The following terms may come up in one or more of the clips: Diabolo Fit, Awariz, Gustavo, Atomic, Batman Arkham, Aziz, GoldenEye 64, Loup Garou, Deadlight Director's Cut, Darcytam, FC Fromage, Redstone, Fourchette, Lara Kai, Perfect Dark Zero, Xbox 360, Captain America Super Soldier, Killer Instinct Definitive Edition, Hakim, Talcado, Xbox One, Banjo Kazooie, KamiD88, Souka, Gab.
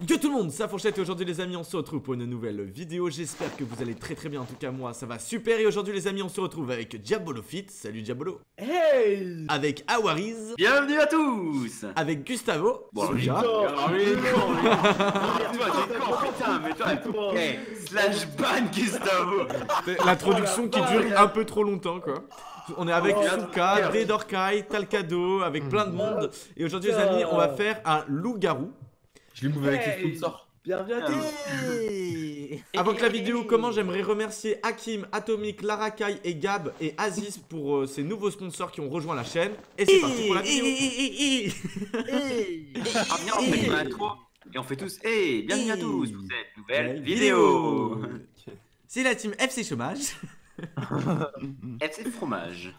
Yo tout le monde, c'est Fourchette et aujourd'hui les amis on se retrouve pour une nouvelle vidéo. J'espère que vous allez très très bien, en tout cas moi ça va super. Et aujourd'hui les amis on se retrouve avec Diabolo Fit, salut Diabolo. Hey. Avec Awariz, bienvenue à tous. Avec Gustavo, bonjour. Putain mais toi, slash ban Gustavo. L'introduction qui dure un peu trop longtemps quoi. On est avec Souka, Lara Kai, Talcado, avec plein de monde. Et aujourd'hui les amis on va faire un loup garou. Je l'ai mouvé avec les sponsors. Bienvenue à tous. Avant que la vidéo commence, j'aimerais remercier Hakim, Atomic, Lara Kai et Gab et Aziz pour ces nouveaux sponsors qui ont rejoint la chaîne. Et c'est parti pour la vidéo. Ah bien, on fait un intro et on fait tous bienvenue à tous pour cette nouvelle vidéo. C'est la team FC Fromage. FC Fromage.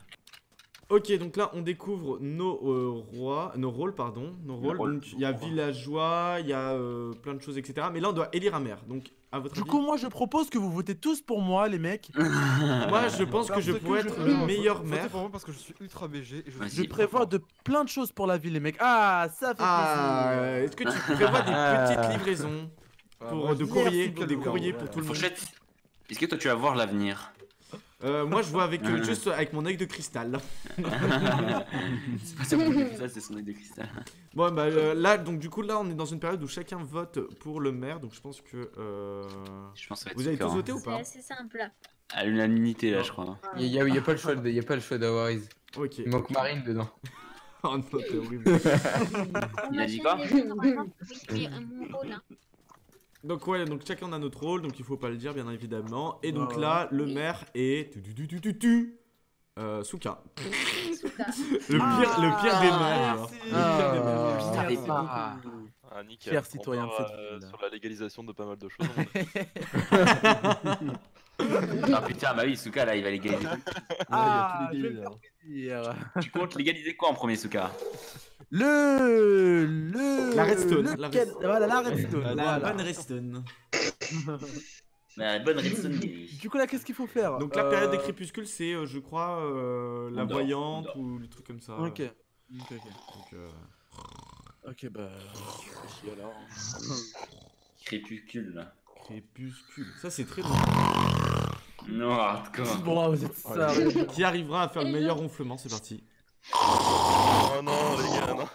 Ok, donc là on découvre nos rois, nos rôles pardon, nos rôles. Donc il y a villageois, il y a plein de choses etc. Mais là on doit élire un maire. Donc à votre avis... moi je propose que vous votez tous pour moi les mecs. Moi je pense que je pourrais être le meilleur maire. Pour moi parce que je suis ultra BG. Et je prévois de plein de choses pour la ville les mecs. Ah ça fait plaisir. Est-ce que tu prévois des petites livraisons pour de courriers, des courriers pour tout le monde? Est-ce que toi tu vas voir l'avenir? Moi je vois avec juste avec mon œil de cristal. C'est pas son œil de cristal, c'est son œil de cristal. Bon bah là donc du coup là on est dans une période où chacun vote pour le maire donc je pense que vous avez tous voté ou pas? C'est assez simple là. À l'unanimité là je crois. Il y a pas le choix, il y a pas le choix d'Awariz. OK. Il manque Marine dedans. Oh non, c'est horrible. Il a dit quoi? Donc ouais, donc chacun a notre rôle, donc il faut pas le dire bien évidemment. Et donc là, le maire est Souka. Le pire des maires. Le pire des maires. Ah nickel. Pierre citoyen de cette ville. Sur la légalisation de pas mal de choses. Ah putain, bah oui, Souka là, il va légaliser. Ah, je vais le faire plaisir. Tu comptes légaliser quoi en premier, Souka? La redstone. Voilà, la redstone. La bonne redstone. La bonne redstone. Du coup, là, qu'est-ce qu'il faut faire? Donc, la période des crépuscules, c'est, je crois, la voyante ou le truc comme ça. Ok. Ok, bah. Crépuscule. Crépuscule. Ça, c'est très bon. Non, hardcore. Qui arrivera à faire le meilleur ronflement? C'est parti. Oh non les gars non.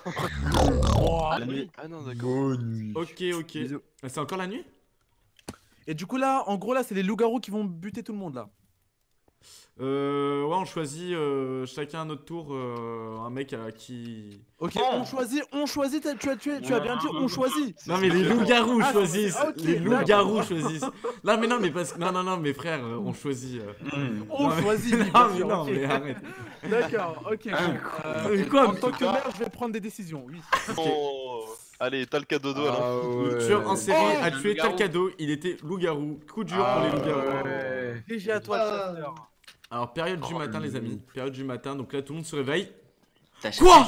Oh, la nuit. Ah non d'accord. Ok. C'est encore la nuit? Et du coup là en gros là c'est les loups-garous qui vont buter tout le monde là. Ouais on choisit chacun à notre tour un mec qui... Ok on choisit tu as bien dit on choisit. Non mais les loups-garous choisissent. Les loups-garous choisissent. Non mais non mais frère on choisit. On choisit. Non mais arrête. D'accord ok. En tant que maire je vais prendre des décisions oui. Allez, Talcado alors. Le tueur en série a tué Talcado, il était loup-garou. Coup dur pour les loups-garous. GG à toi chasseur. Alors période du matin les amis, période du matin, donc là tout le monde se réveille. Quoi?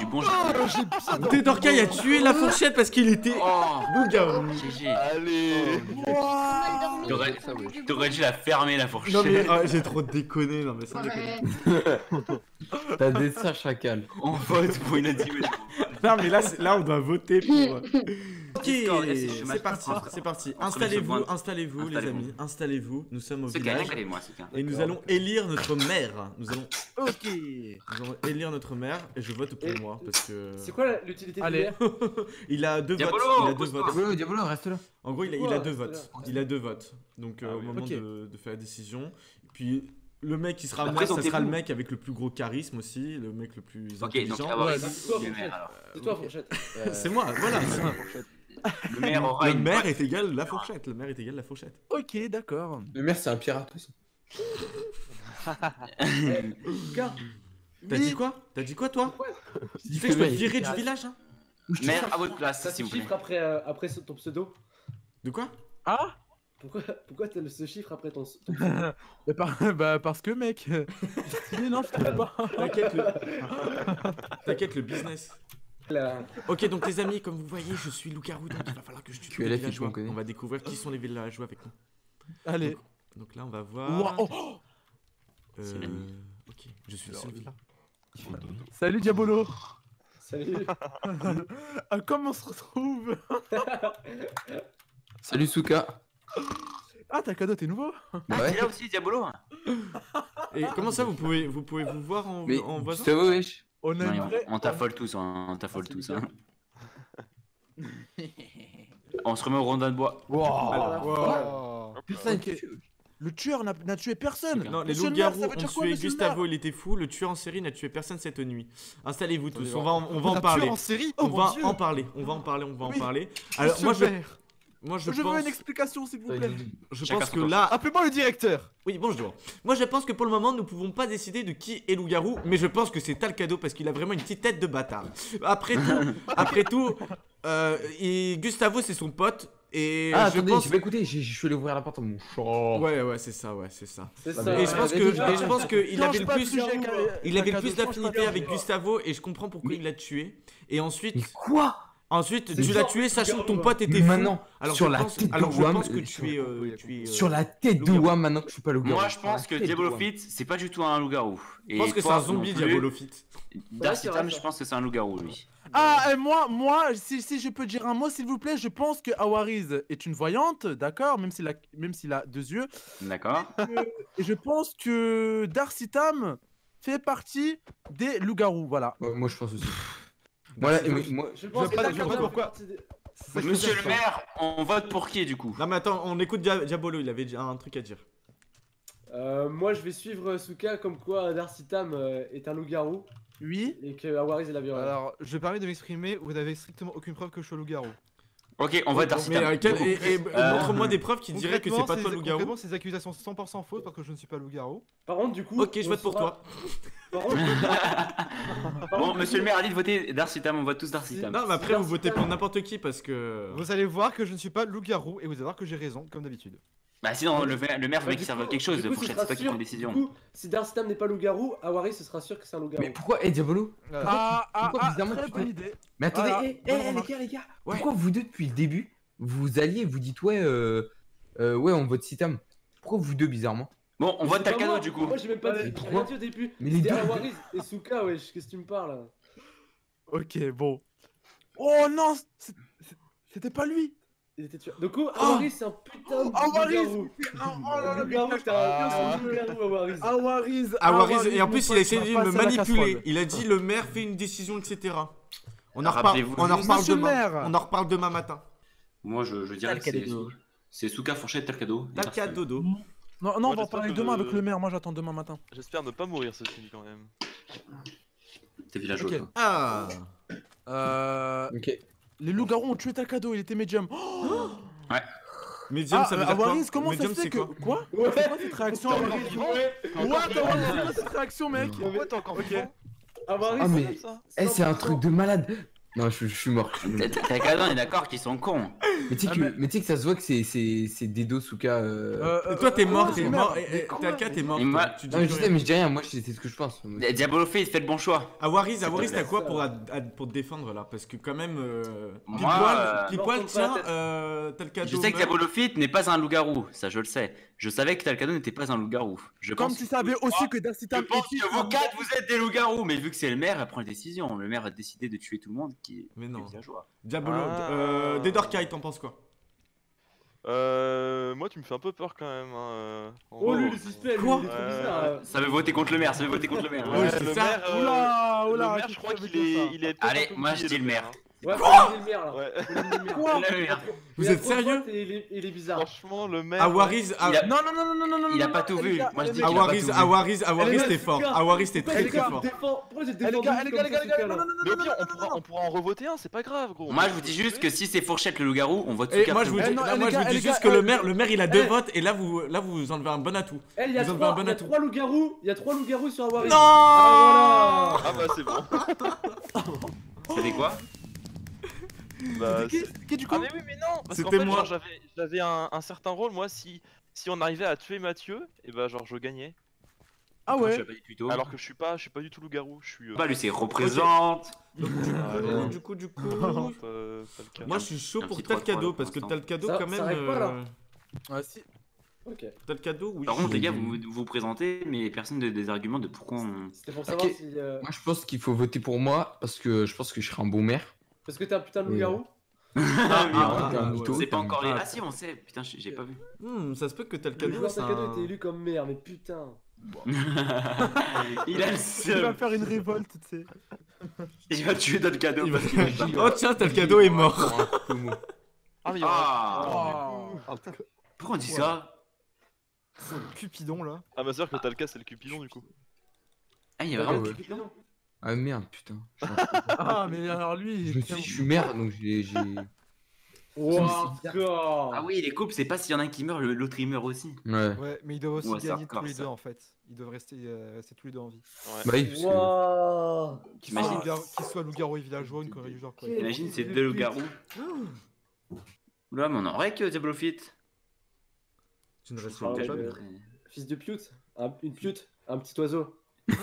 Dédorcaille a tué la fourchette parce qu'il était loup-garou. Allez. T'aurais dû la fermer la fourchette. Non mais j'ai trop déconné, non mais ça déconne. T'as des ça chacal. On vote pour une animation. Non mais là on doit voter pour... Ok, c'est parti. Installez-vous les amis, installez-vous. Nous sommes au village et nous allons élire notre maire. Nous allons élire notre maire et je vote pour moi parce que... C'est quoi l'utilité du maire? Il a deux votes. Diabolo, reste là. En gros il a deux votes. Donc au moment de faire la décision. Puis... Le mec qui sera maire, ça sera le mec avec le plus gros charisme aussi, le mec le plus intelligent. C'est toi Fourchette. C'est moi, voilà. Le maire est égal la fourchette. Ok, d'accord. Le maire c'est un pirate aussi. T'as dit quoi? Toi? Tu sais que je peux te virer du village hein? Maire à votre place, s'il vous plaît. Après ton pseudo. De quoi? Ah? Pourquoi t'as ce chiffre après ton... Bah parce que mec... non je trouve pas. T'inquiète le business. Ok donc les amis comme vous voyez je suis loup-garou donc il va falloir que je tue les villageois. On va découvrir qui sont les villageois avec nous. Allez. Donc là on va voir... Ok je suis là. Salut Diabolo. Salut. Comme on se retrouve. Salut Souka. Ah, Talcado, t'es nouveau? Bah ouais. T'es là aussi, Diabolo. Et comment ça, vous pouvez vous voir en voisin? C'est wesh. On t'affole tous, on t'affole tous. Hein. On se remet au rondin de bois. Wow. Putain, le tueur n'a tué personne. Non, les loups garous ont tué Gustavo, il était fou. Le tueur en série n'a tué personne cette nuit. Installez-vous tous, on va en parler. On va en parler. Alors moi je pense... veux une explication s'il vous plaît. Je pense que là... Appelez-moi le directeur. Oui, bonjour. Moi je pense que pour le moment nous pouvons pas décider de qui est loup-garou, mais je pense que c'est Talcado parce qu'il a vraiment une petite tête de bâtard. Après tout, et Gustavo c'est son pote. Et ah, attendez, je vais écouter, je suis allé ouvrir la porte à mon chat. Ouais, c'est ça. Et je pense qu'il avait le plus d'affinité avec Gustavo et je comprends pourquoi il l'a tué. Et ensuite... Mais quoi ? Ensuite, tu l'as tué sachant que ton pote était fou. Alors sur la tête de sur la tête de Wam, maintenant que je suis pas loup-garou. Moi, je pense que Diabolofeat, c'est pas du tout un loup-garou. Je pense que c'est un zombie, Diabolofeat. Darcytam, je pense que c'est un loup-garou, lui. Ah, et moi, si je peux dire un mot, s'il vous plaît, je pense que Awariz est une voyante, d'accord, même s'il a deux yeux. D'accord. Et je pense que Darcytam fait partie des loups-garous, voilà. Moi, je pense aussi. Voilà, je pense que je vote pour quoi? Monsieur le maire, on vote pour qui du coup? Non mais attends, on écoute Diabolo, il avait un truc à dire. Moi je vais suivre Souka comme quoi Darcytam est un loup-garou. Oui. Et que Awariz est la violence. Alors je permets de m'exprimer, vous n'avez strictement aucune preuve que je suis loup-garou. Ok, on vote Darcytam. Et montre-moi des preuves qui diraient que c'est pas toi loup-garou. Concrètement, ces accusations 100% fausses parce que je ne suis pas loup-garou. Par contre du coup... Ok, je vote pour toi. Bon, monsieur le maire a dit de voter Darcytam, on vote tous Darcytam. Non, mais après vous votez pour n'importe qui parce que... Vous allez voir que je ne suis pas loup-garou et vous allez voir que j'ai raison, comme d'habitude. Bah sinon, le maire veut qu'il serve à quelque chose, Fourchette, c'est toi qui prends une décision. Du coup, si Darcytam n'est pas loup-garou, Awariz se sera sûr que c'est un loup-garou. Mais pourquoi, Diabolo? Très bonne idée. Mais attendez, les gars, pourquoi vous deux, depuis le début, vous alliez et vous dites ouais, on vote Darcytam? Pourquoi vous deux, bizarrement? Bon, on vote Talcado du coup. Moi j'ai même pas dit au début. Mais les deux Awariz et Souka, wesh, qu'est-ce que tu me parles? Ok, bon. Oh non, c'était pas lui. Du coup, Awariz c'est un putain de loup-garou. Awariz, et en plus il a essayé de me manipuler. Il a dit le maire fait une décision, etc. On en reparle demain matin. Moi je dirais que c'est Souka, Fourchette, Talcado. Talcado. Non, on va en parler demain avec le maire, moi j'attends demain matin. J'espère ne pas mourir ceci quand même. T'es villageois. Okay. Ah ok. Les loups-garous ont tué Talcado, il était médium. Oh ouais. Medium, ça veut dire Awariz, comment medium, ça se fait que... Quoi? Ouais. C'est quoi cette réaction? What? Cette réaction, mec? Pourquoi t'es encore vivant? Awariz, c'est ça? Eh, c'est un truc de malade. Non, je suis mort. Talcado, on est d'accord qu'ils sont cons. Mais tu sais que ça se voit que c'est Dedo, Souka. Toi, t'es mort, t'es mort. Talca, t'es mort. Non, je sais, mais je dis rien. Moi, c'est ce que je pense. Diabolofeat, fais le bon choix. Awariz, t'as quoi pour te défendre là? Parce que quand même. Pipoil, tiens, Talcado. Je sais que Diabolofeat n'est pas un loup-garou. Ça, je le sais. Je savais que Talcado n'était pas un loup-garou. Comme tu savais aussi que Darcytam. Je pense que vous quatre, vous êtes des loups-garous. Mais vu que c'est le maire, elle prend une décision. Le maire a décidé de tuer tout le monde. Mais non. Diabolo, Darcytam, t'en penses quoi? Moi tu me fais un peu peur quand même. Hein. Oh lui le système. Quoi? Ça veut voter contre le maire, ça veut voter contre le maire. Ouais, c'est ça. Oula, le maire, je crois qu'il est... Allez, moi je dis le maire. Ouais, quoi? Vous êtes sérieux? Il est bizarre. Franchement, le maire. Awariz, non. Il a pas tout vu. Moi je dis Awariz, t'es fort. Awariz, t'es très fort. Pourquoi j'ai défendu? Les gars, non. On pourra en revoter un, c'est pas grave, gros. Moi je vous dis juste que si c'est Fourchette le loup-garou, on vote Souka. Moi je vous dis juste que le maire il a deux votes et là vous enlevez un bon atout. Il y a trois loups-garous, il y a trois loups-garous sur Awariz. Non. Ah bah c'est bon. C'était quoi? Bah, qui du coup? Ah mais oui mais non, parce qu'en fait moi j'avais un certain rôle, moi si on arrivait à tuer Mathieu, et bah genre je gagnais. Ah ouais. Alors que je suis pas du tout loup-garou, je suis... Bah lui c'est représente. Du coup... Moi je suis chaud pour Talcado, parce que Talcado quand même... Ouais si. Ok. Talcado, oui. Par contre les gars vous présentez, mais personne des arguments de pourquoi on... C'était pour savoir si... Moi je pense qu'il faut voter pour moi, parce que je pense que je serai un bon maire. Parce que t'es un putain de loup-garou? C'est pas encore les. Ah si, on sait, putain, j'ai pas vu. Ça se peut que Talcado. Talcado était élu comme maire, mais putain. Il va faire une révolte, tu sais. Il va tuer Talcado parce qu'il est mort. Oh tiens, Talcado est mort. Pourquoi on dit ça? C'est le Cupidon là. Ah, ma soeur, que Talca c'est le Cupidon du coup. Ah, il y a vraiment le Cupidon. Ah merde, putain. Ah, mais alors lui. Je suis merde donc j'ai. Ah oui, les couples, c'est pas s'il y en a un qui meurt, l'autre il meurt aussi. Ouais, mais ils doivent aussi gagner tous les deux en fait. Ils doivent rester tous les deux en vie. Ouais, bah oui. Qu'ils soient loup-garou et villageois, une corée du genre quoi. Imagine, c'est deux loups-garous. Là, mais on en aurait que Diabolofeat. Tu ne restes pas fils de pute, une pute, un petit oiseau.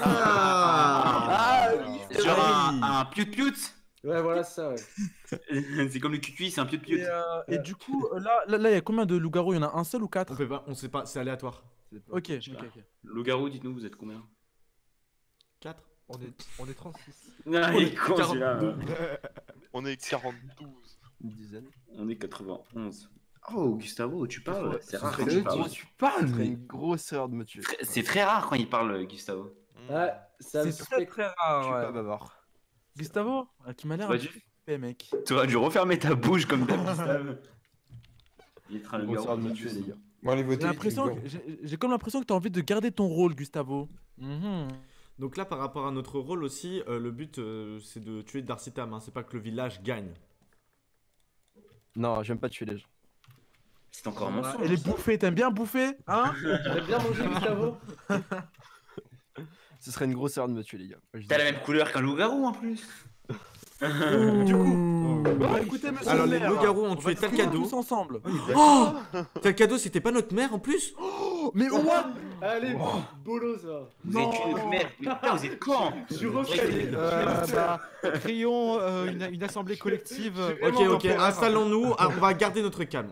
Ah, genre un pute-pute. Ouais, voilà ça, ouais. C'est comme le cul-cuit, c'est un pute-pute. Et du coup, là, il y a combien de loups-garous? Il y en a un seul ou quatre? On sait pas, c'est aléatoire. Ok, ok. Loups-garous, dites-nous, vous êtes combien? 4. On est 36. On est 42. Une dizaine. On est 91. Oh, Gustavo, tu parles, c'est rare quand tu parles. Tu parles, mais une grosse erreur de me tuer. C'est très rare quand il parle, Gustavo. Ouais, c'est très rare. Je suis pas bavard. Gustavo, qui m'a l'air un mec. Tu aurais dû refermer ta bouche comme d'hab, Gustavo. Il est très rare de me tuer, les gars. J'ai comme l'impression que t'as envie de garder ton rôle, Gustavo. Donc là, par rapport à notre rôle aussi, le but c'est de tuer Darcytam, c'est pas que le village gagne. Non, j'aime pas tuer les gens. C'est encore un mensonge. Et les bouffées, t'aimes bien bouffer? Hein? T'aimes bien manger, Gustavo? Ce serait une grosse erreur de me tuer, les gars. T'as la même couleur qu'un loup-garou en plus. Du coup, écoutez, monsieur. Alors, les loups-garous ont tué Talcado. Tous ensemble. Oh, Talcado, c'était pas notre mère en plus? Mais au moins. Allez, bolo ça. Vous êtes une merde. Putain, vous êtes quand? Je recalais. Créons une assemblée collective. Ok, installons-nous. On va garder notre calme.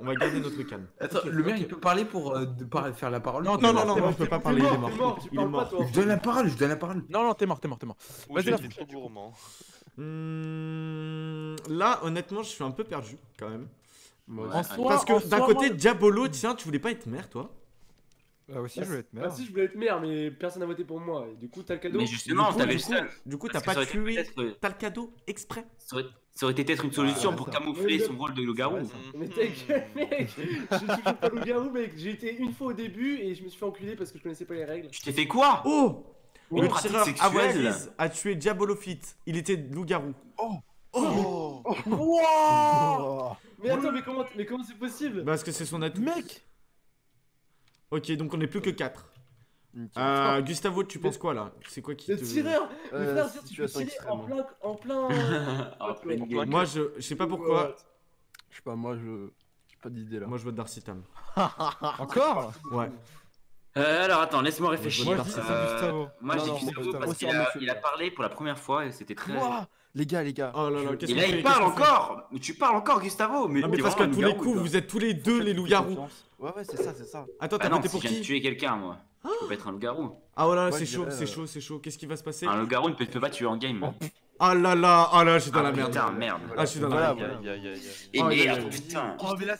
Attends, le maire il peut parler pour faire la parole? Non, je peux pas parler. Il est mort. Il est mort. Je donne la parole. Non, t'es mort. Vas-y, la roman. Là, honnêtement, je suis un peu perdu quand même. Parce que d'un côté, Diabolo, tiens, tu voulais pas être maire, toi? Bah aussi, je voulais être maire. Bah si, je voulais être maire, mais personne n'a voté pour moi. Et du coup, Talcado. Mais justement, t'avais le seul. Du coup, t'as pas tué Talcado exprès. Ça aurait été peut-être une solution pour camoufler son rôle de loup-garou. Mais t'es gueule, mec. Je suis pas loup-garou, mec. J'ai été une fois au début et je me suis fait enculer parce que je connaissais pas les règles. Tu t'es fait quoi? Oh, une pratique sexuelle. Awariz a tué Diabolofeat. Il était loup-garou. Oh. Wouah. Mais attends, mais comment c'est possible? Parce que c'est son atout. Mec. Ok, donc on est plus que 4. Gustavo, tu penses quoi là? C'est quoi qui te... Le tireur. Le frère, tu peux tirer en plein... Moi, je sais pas pourquoi. Je sais pas, moi, je... J'ai pas d'idée là. Moi, je vote Darcytam. Encore? Ouais. Alors, attends, laisse-moi réfléchir. Moi, j'ai Gustavo parce qu'il a parlé pour la première fois et c'était très... Les gars. Oh là là, qu'est-ce que... Et là, il parle encore. Tu parles encore, Gustavo. Mais parce qu'à tous les coups, vous êtes tous les deux les loups-garous. Ouais, c'est ça. Attends, t'as voté pour qui? J'ai tué quelqu'un, moi. Je peux pas être un loup-garou. Ah, oh là là, c'est chaud. Qu'est-ce qui va se passer? Un loup-garou, il ne peut pas tuer en game. Ah là, je suis dans la merde. Putain, merde. Ah, je suis dans la merde. Et merde, putain. Oh, mais là,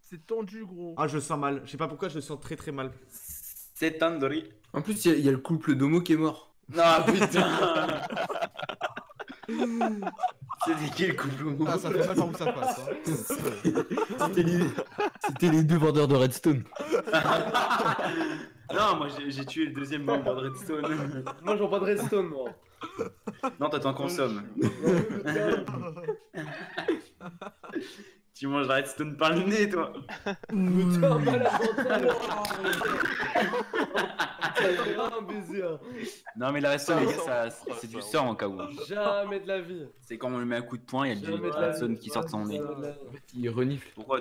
c'est tendu, gros. Ah, je le sens mal. Je sais pas pourquoi, je le sens très très mal. C'est tendu. En plus, il y a le couple d'homo qui est mort. Ah, putain. C'était qui le couple? Ah, ça fait pas tant que ça passe. C'était les deux vendeurs de Redstone. Non, moi j'ai tué le deuxième vendeur de Redstone. Moi j'en pas de Redstone, moi. Non, toi t'en consommes. Tu manges la Redstone par le nez, toi. Putain, pas la frontale. C'est un baiser. Non, mais la Redstone, les gars, c'est du sang en cas où. Jamais de la vie. C'est quand on lui met un coup de poing, il y a du Redstone qui sort de son nez. Il renifle. Pourquoi?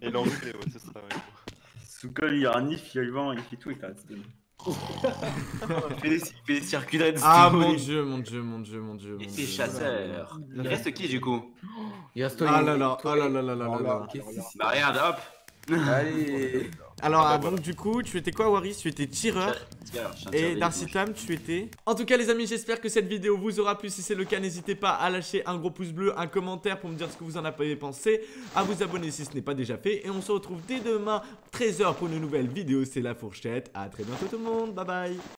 Et l'enflé, ouais, c'est ça. Souka, il renifle, il vend, il fait tout avec la Redstone. Il fait des circuits de Redstone. Ah mon dieu. Et c'est chasseur. Il reste qui du coup? Il reste toi. Ah là là. Bah regarde, hop. Allez. Alors, ah bah, donc du coup, tu étais quoi, Awariz? Tu étais tireur. Et Darcytam, tu étais... En tout cas, les amis, j'espère que cette vidéo vous aura plu. Si c'est le cas, n'hésitez pas à lâcher un gros pouce bleu, un commentaire pour me dire ce que vous en avez pensé, à vous abonner si ce n'est pas déjà fait. Et on se retrouve dès demain, 13h, pour une nouvelle vidéo. C'est la Fourchette. À très bientôt tout le monde. Bye bye.